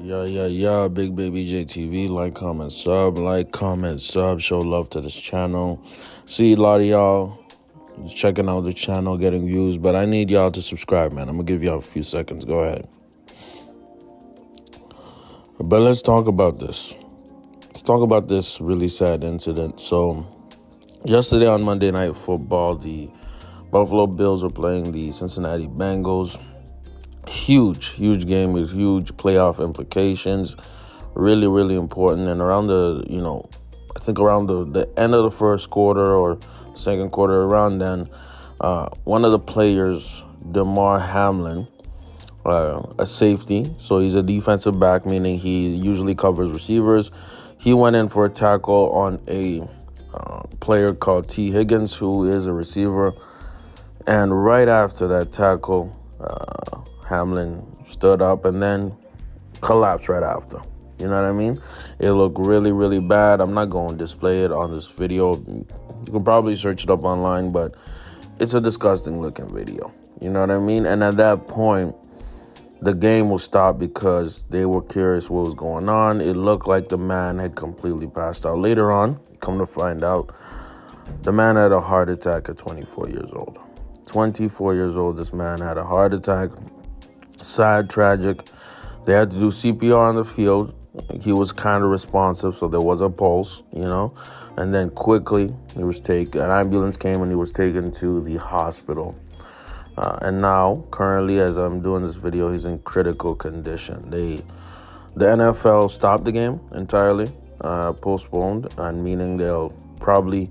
Yo, Big J Tv, like, comment, sub, show love to this channel. See a lot of y'all checking out the channel, getting views, but I need y'all to subscribe, man. I'm gonna give y'all a few seconds, go ahead. But let's talk about this. Let's talk about this really sad incident. So, yesterday on Monday Night Football, the Buffalo Bills were playing the Cincinnati Bengals. Huge game with huge playoff implications. Really important. And around the, I think around the end of the first quarter or second quarter, around then, one of the players, Damar Hamlin, a safety, so he's a defensive back, meaning he usually covers receivers. He went in for a tackle on a player called T Higgins, who is a receiver. And right after that tackle, Hamlin stood up and then collapsed right after. You know what I mean? It looked really bad. I'm not going to display it on this video. You can probably search it up online, but it's a disgusting looking video. You know what I mean? And at that point, the game was stopped because they were curious what was going on. It looked like the man had completely passed out. Later on, come to find out, the man had a heart attack at 24 years old. 24 years old, this man had a heart attack. Sad, tragic. They had to do CPR on the field. He was kind of responsive, so there was a pulse, and then quickly an ambulance came and he was taken to the hospital. And now, currently, as I'm doing this video, he's in critical condition. The NFL stopped the game entirely, postponed, and meaning they'll probably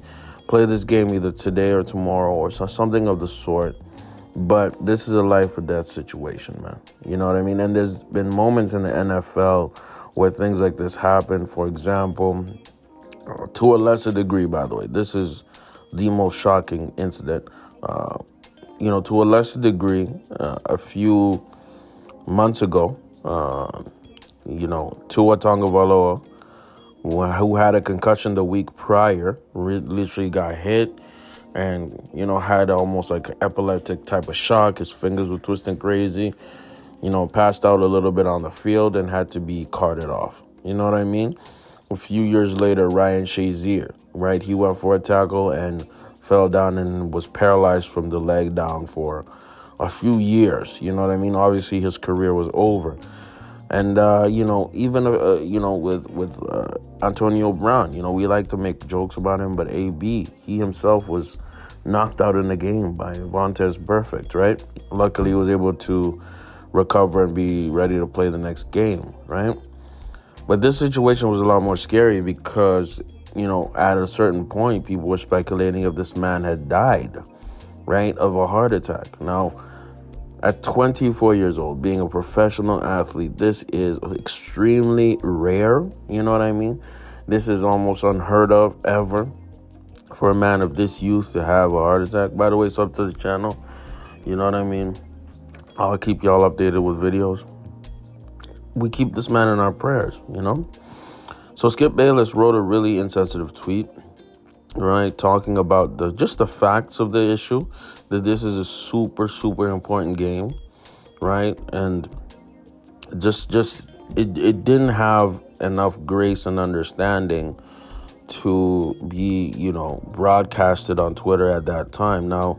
play this game either today or tomorrow or something of the sort. But this is a life or death situation, man. You know what I mean? And there's been moments in the NFL where things like this happen. For example, to a lesser degree, by the way, this is the most shocking incident. To a lesser degree, a few months ago, Tua Tonga Valoa, who had a concussion the week prior, literally got hit and, had almost like an epileptic type of shock. His fingers were twisting crazy, passed out a little bit on the field and had to be carted off. You know what I mean? A few years later, Ryan Shazier, right? He went for a tackle and fell down and was paralyzed from the leg down for a few years. You know what I mean? Obviously, his career was over. And, with Antonio Brown, we like to make jokes about him, but AB, he himself was knocked out in the game by Vontez perfect, right? Luckily, he was able to recover and be ready to play the next game, right? But this situation was a lot more scary because, at a certain point, people were speculating if this man had died, right, of a heart attack. Now, at 24 years old, being a professional athlete, this is extremely rare. You know what I mean? This is almost unheard of ever for a man of this youth to have a heart attack. By the way, sub to the channel. You know what I mean? I'll keep y'all updated with videos. We keep this man in our prayers, So Skip Bayless wrote a really insensitive tweet, right, talking about just the facts of the issue, that this is a super important game, right? And it didn't have enough grace and understanding to be, broadcasted on Twitter at that time. Now,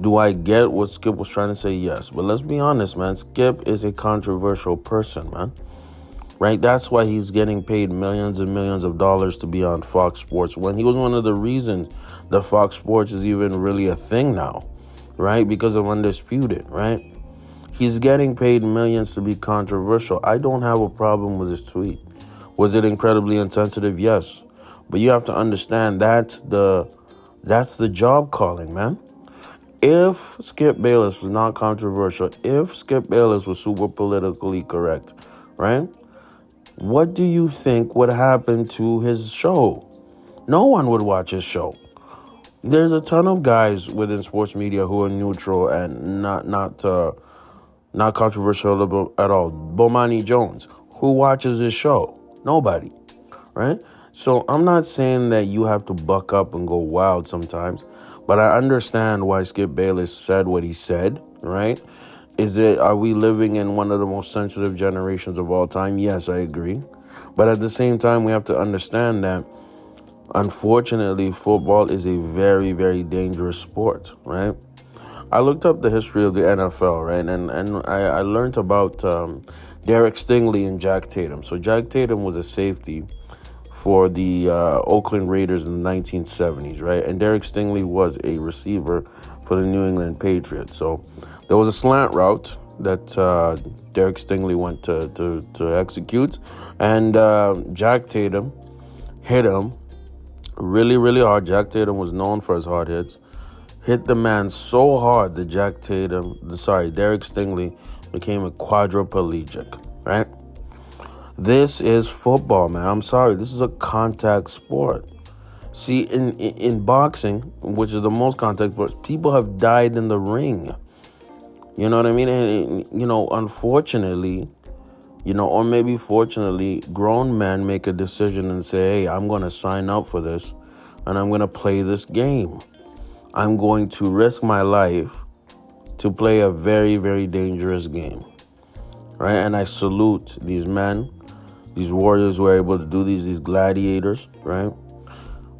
do I get what Skip was trying to say? Yes, but let's be honest, man. Skip is a controversial person, man. Right, that's why he's getting paid millions and millions of dollars to be on Fox Sports, when he was one of the reasons that Fox Sports is even really a thing now, right? Because of Undisputed, right? He's getting paid millions to be controversial. I don't have a problem with his tweet. Was it incredibly insensitive? Yes. But you have to understand that's the job calling, man. If Skip Bayless was not controversial, if Skip Bayless was super politically correct, right? What do you think would happen to his show? No one would watch his show. There's a ton of guys within sports media who are neutral and not controversial at all. Bomani Jones, who watches his show? Nobody, right? So I'm not saying that you have to buck up and go wild sometimes, but I understand why Skip Bayless said what he said, right? Are we living in one of the most sensitive generations of all time? Yes, I agree. But at the same time, we have to understand that, unfortunately, football is a very, very dangerous sport, right? I looked up the history of the NFL, right? And I learned about Derek Stingley and Jack Tatum. So Jack Tatum was a safety for the Oakland Raiders in the 1970s, right? And Derek Stingley was a receiver for the New England Patriots. So there was a slant route that Derek Stingley went to execute. And Jack Tatum hit him really, really hard. Jack Tatum was known for his hard hits. Hit the man so hard that Derek Stingley became a quadriplegic, right? This is football, man. I'm sorry. This is a contact sport. See, in boxing, which is the most contact sport, people have died in the ring. You know what I mean? And, you know, unfortunately, you know, or maybe fortunately, grown men make a decision and say, hey, I'm going to sign up for this and I'm going to play this game. I'm going to risk my life to play a very, very dangerous game, right? And I salute these men, these warriors who are able to do these gladiators, right?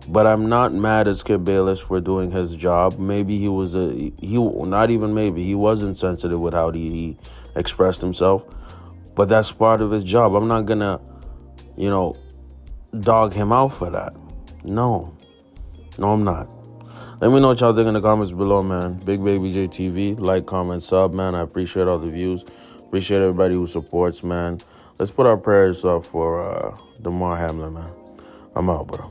But I'm not mad at Skip Bayless for doing his job. Maybe he was he wasn't sensitive with how he expressed himself, but that's part of his job. I'm not gonna, you know, dog him out for that. No, I'm not. Let me know what y'all think in the comments below, man. Big Baby J TV, like, comment, sub, man. I appreciate all the views. Appreciate everybody who supports, man. Let's put our prayers up for Damar Hamlin, man. I'm out, bro.